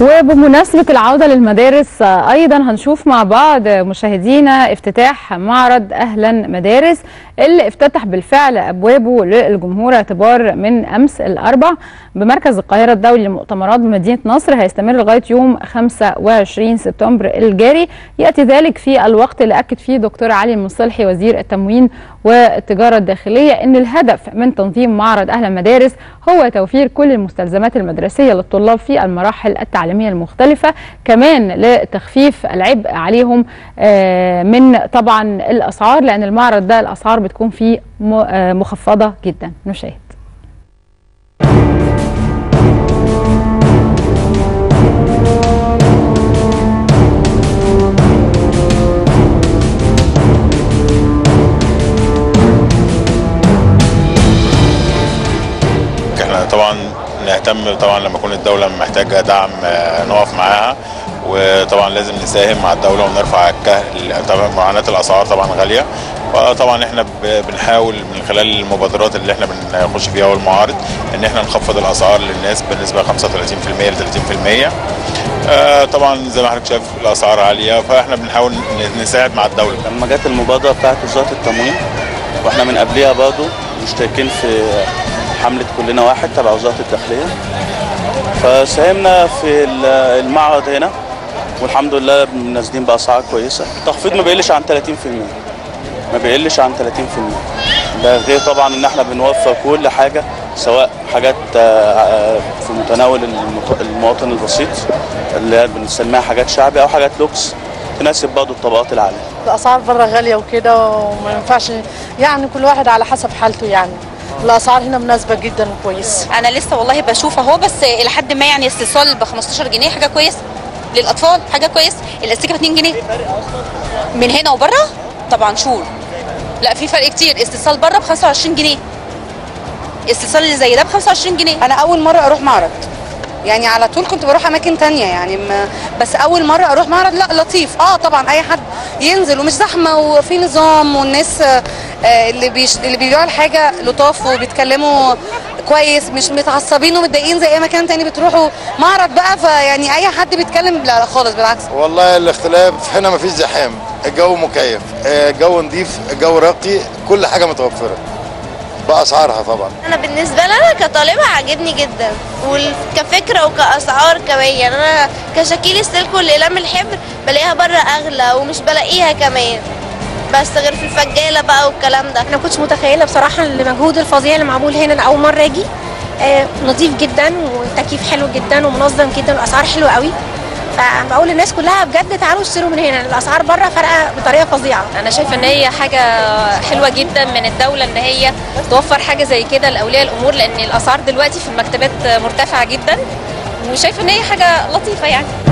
وبمناسبة العودة للمدارس أيضا هنشوف مع بعض مشاهدينا افتتاح معرض أهلا مدارس اللي افتتح بالفعل أبوابه للجمهور اعتبار من أمس الأربع بمركز القاهرة الدولي للمؤتمرات بمدينة نصر، هيستمر لغاية يوم 25 سبتمبر الجاري. يأتي ذلك في الوقت اللي أكد فيه دكتور علي المصلحي وزير التموين والتجارة الداخلية أن الهدف من تنظيم معرض أهلا مدارس هو توفير كل المستلزمات المدرسية للطلاب في المراحل التعليمية المختلفة، كمان لتخفيف العبء عليهم من طبعا الأسعار، لأن المعرض ده الأسعار بتكون فيه مخفضة جدا. نشاهد. احنا طبعا نهتم، طبعا لما تكون الدولة محتاجة دعم نقف معاها، وطبعا لازم نساهم مع الدولة ونرفع طبعا معاناة الأسعار طبعا غالية، وطبعا احنا بنحاول من خلال المبادرات اللي احنا بنخش فيها والمعارض ان احنا نخفض الأسعار للناس بنسبة 35% ل 30%. طبعا زي ما حضرتك شايف الأسعار عالية، فاحنا بنحاول نساعد مع الدولة. لما جت المبادرة بتاعت وزارة التموين واحنا من قبلها برضه مشتركين في حملة كلنا واحد تبع وزارة الداخلية، فساهمنا في المعرض هنا والحمد لله نازلين بأسعار كويسة. التخفيض ما بيقلش عن 30%، ده غير طبعا ان احنا بنوفر كل حاجة، سواء حاجات في متناول المواطن البسيط اللي بنسميها حاجات شعبي او حاجات لوكس تناسب برضه الطبقات العالية. الأسعار بره غالية وكده وما ينفعش، يعني كل واحد على حسب حالته، يعني الاسعار هنا مناسبه جدا وكويس. انا لسه والله بشوف اهو، بس الى حد ما يعني استيصال ب 15 جنيه حاجه كويسه للاطفال، حاجه كويسه. الاستيكه ب 2 جنيه من هنا وبره طبعا شور، لا في فرق كتير. استيصال بره ب 25 جنيه، استيصال اللي زي ده ب 25 جنيه. انا اول مره اروح معرض، يعني على طول كنت بروح اماكن ثانيه يعني بس اول مره اروح معرض لا لطيف. طبعا اي حد ينزل ومش زحمه وفي نظام، والناس اللي بيبيعوا الحاجه لطاف وبيتكلموا كويس، مش متعصبين ومتضايقين زي اي مكان تاني بتروحوا معرض بقى. فيعني اي حد بيتكلم لا خالص، بالعكس والله. الاختلاف هنا مفيش زحام، الجو مكيف، الجو نظيف، الجو راقي، كل حاجه متوفره باسعارها. طبعا انا بالنسبه لنا كطالبه عاجبني جدا، وكفكره وكاسعار كمان. يعني انا كشكيل السلك والاقلام الحبر بلاقيها بره اغلى ومش بلاقيها كمان، بس غير في الفجاله بقى والكلام ده. انا ما كنتش متخيله بصراحه المجهود الفظيع اللي معمول هنا. انا اول مره اجي. نظيف جدا والتكييف حلو جدا ومنظم جدا والاسعار حلوه قوي، فبقول للناس كلها بجد تعالوا اشتروا من هنا. الاسعار بره فارقه بطريقه فظيعه. انا شايفه ان هي حاجه حلوه جدا من الدوله ان هي توفر حاجه زي كده لاولياء الامور، لان الاسعار دلوقتي في المكتبات مرتفعه جدا، وشايفه ان هي حاجه لطيفه يعني.